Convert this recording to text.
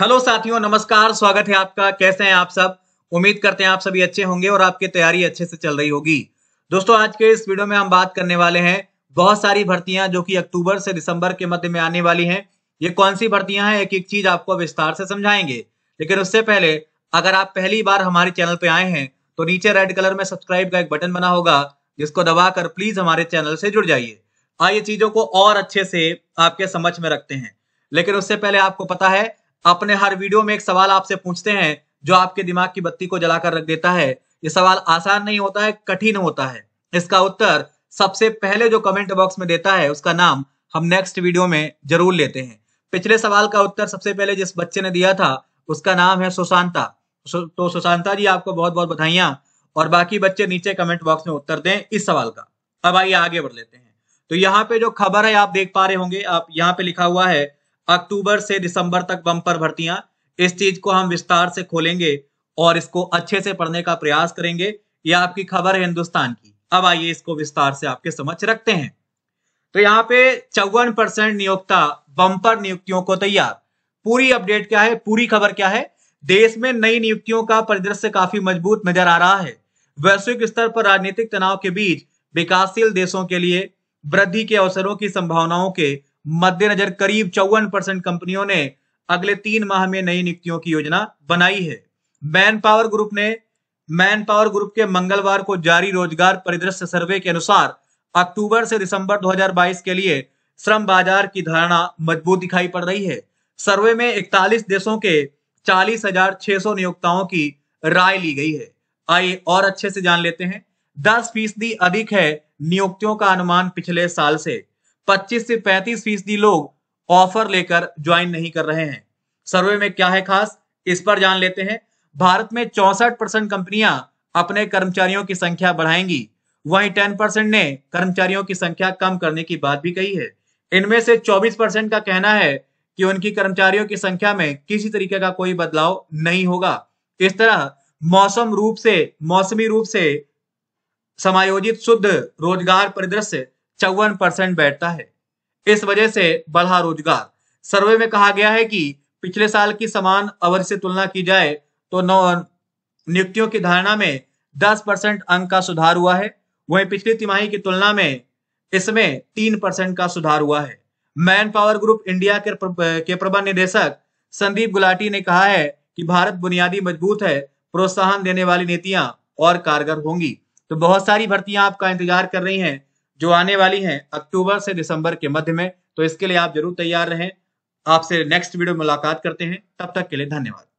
Hello साथियों, नमस्कार। स्वागत है आपका। कैसे हैं आप सब? उम्मीद करते हैं आप सभी अच्छे होंगे और आपकी तैयारी अच्छे से चल रही होगी। दोस्तों, आज के इस वीडियो में हम बात करने वाले हैं बहुत सारी भर्तियां जो कि अक्टूबर से दिसंबर के मध्य में आने वाली हैं। ये कौन सी भर्तियां हैं, एक एक चीज आपको विस्तार से समझाएंगे। लेकिन उससे पहले अगर आप पहली बार हमारे चैनल पर आए हैं तो नीचे रेड कलर में सब्सक्राइब का एक बटन बना होगा, जिसको दबाकर प्लीज हमारे चैनल से जुड़ जाइए। आइए चीजों को और अच्छे से आपके समझ में रखते हैं। लेकिन उससे पहले आपको पता है, अपने हर वीडियो में एक सवाल आपसे पूछते हैं जो आपके दिमाग की बत्ती को जलाकर रख देता है। ये सवाल आसान नहीं होता है, कठिन होता है। इसका उत्तर सबसे पहले जो कमेंट बॉक्स में देता है उसका नाम हम नेक्स्ट वीडियो में जरूर लेते हैं। पिछले सवाल का उत्तर सबसे पहले जिस बच्चे ने दिया था उसका नाम है सुशांता। तो सुशांता जी, आपको बहुत बहुत बधाइयां। और बाकी बच्चे नीचे कमेंट बॉक्स में उत्तर दें इस सवाल का। अब आइए आगे बढ़ लेते हैं। तो यहाँ पे जो खबर है आप देख पा रहे होंगे, आप यहाँ पे लिखा हुआ है अक्टूबर से दिसंबर तक बम्पर भर्तियां। इस चीज को हम विस्तार से खोलेंगे और इसको अच्छे से पढ़ने का प्रयास करेंगे। ये आपकी खबर है हिंदुस्तान की। अब आइए इसको विस्तार से आपके समक्ष रखते हैं। तो यहाँ पे 54% नियोक्ता बम्पर नियुक्तियों को तैयार। पूरी अपडेट क्या है, पूरी खबर क्या है? देश में नई नियुक्तियों का परिदृश्य काफी मजबूत नजर आ रहा है। वैश्विक स्तर पर राजनीतिक तनाव के बीच विकासशील देशों के लिए वृद्धि के अवसरों की संभावनाओं के मद्देनजर करीब 54% कंपनियों ने अगले 3 माह में नई नियुक्तियों की योजना बनाई है। मैन पावर ग्रुप के मंगलवार को जारी रोजगार परिदृश्य सर्वे के अनुसार अक्टूबर से दिसंबर 2022 के लिए श्रम बाजार की धारणा मजबूत दिखाई पड़ रही है। सर्वे में 41 देशों के 40,600 नियोक्ताओं की राय ली गई है। आइए और अच्छे से जान लेते हैं। 10% अधिक है नियुक्तियों का अनुमान पिछले साल से। 25 से 35% लोग ऑफर लेकर ज्वाइन नहीं कर रहे हैं। सर्वे में क्या है खास, इस पर जान लेते हैं। भारत में 64% कंपनियां अपने कर्मचारियों की संख्या बढ़ाएंगी, वहीं 10% ने कर्मचारियों की संख्या कम करने की बात भी कही है। इनमें से 24% का कहना है कि उनकी कर्मचारियों की संख्या में किसी तरीके का कोई बदलाव नहीं होगा। इस तरह मौसमी रूप से समायोजित शुद्ध रोजगार परिदृश्य 54% बैठता है। इस वजह से बढ़ा रोजगार। सर्वे में कहा गया है कि पिछले साल की समान अवधि से तुलना की जाए तो नियुक्तियों की धारणा में 10% अंक का सुधार हुआ है। वहीं पिछली तिमाही की तुलना में इसमें 3% का सुधार हुआ है। मैन पावर ग्रुप इंडिया के प्रबंध निदेशक संदीप गुलाटी ने कहा है कि भारत बुनियादी मजबूत है, प्रोत्साहन देने वाली नीतियां और कारगर होंगी। तो बहुत सारी भर्तियां आपका इंतजार कर रही हैं जो आने वाली हैं अक्टूबर से दिसंबर के मध्य में। तो इसके लिए आप जरूर तैयार रहें। आपसे नेक्स्ट वीडियो में मुलाकात करते हैं। तब तक के लिए धन्यवाद।